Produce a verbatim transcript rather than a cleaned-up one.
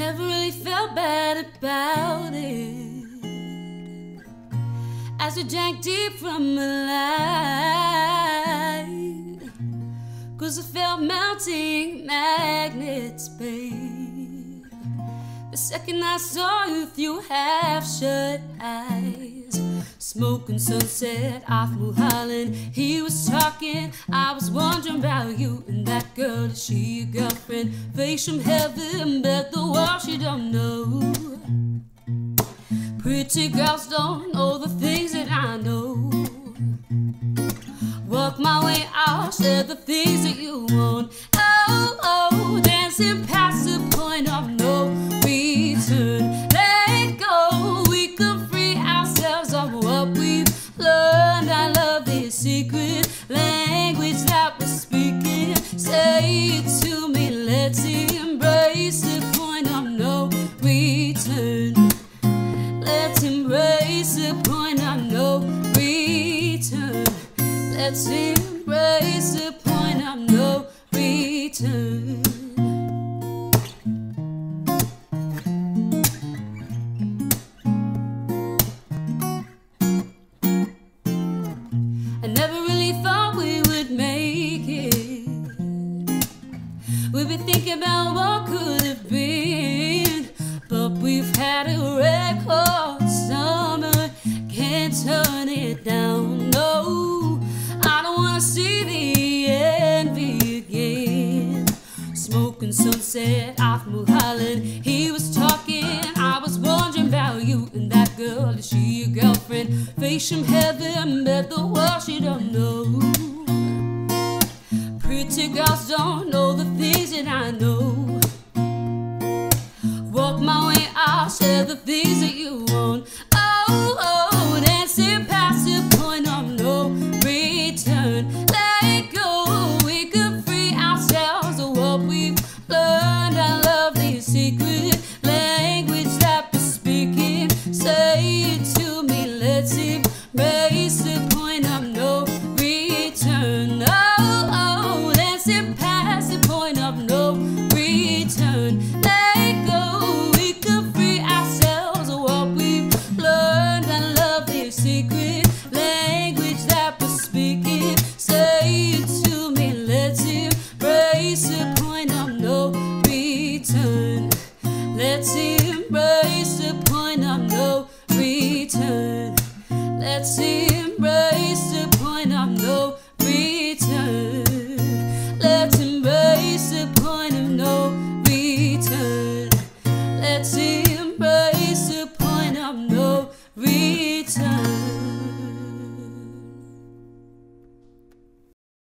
Never really felt bad about it. As we drank deep from the light, 'cause I felt melting magnets, babe. The second I saw you through half-shut eyes, smoke and sunset off New Holland. He was talking, I was wondering about you and that girl. Is she your girlfriend? Face from heaven, bet the wall she don't know. Pretty girls don't know the things that I know. Walk my way, I'll share the things that you want. Oh, oh, dancing past the point of no return. Let go, we can free ourselves of what we've learned. I love this secret language that we're speaking. Say it to me, let's embrace the point of no return. Embrace the point of no return. Let's embrace the point of no return. I never really thought we would make it. We'd be thinking about what could have been, but we've had a record. Turn it down, no. I don't wanna see the envy again. Smoking sunset off New Holland. He was talking, I was wondering about you and that girl. Is she your girlfriend? Face from heaven, bet the world she don't know. Pretty girls don't know the things that I know. Walk my way, I'll share the things that you want. Oh, oh. Past the point of no return. Let go, we could free ourselves of what we've learned. I love this secret language that we're speaking. Say it to me, let's embrace the point of no return. Oh, oh, let's get past the point of no return. Let go, we could free ourselves of what we've learned. I love this secret of no return. Let's embrace the point of no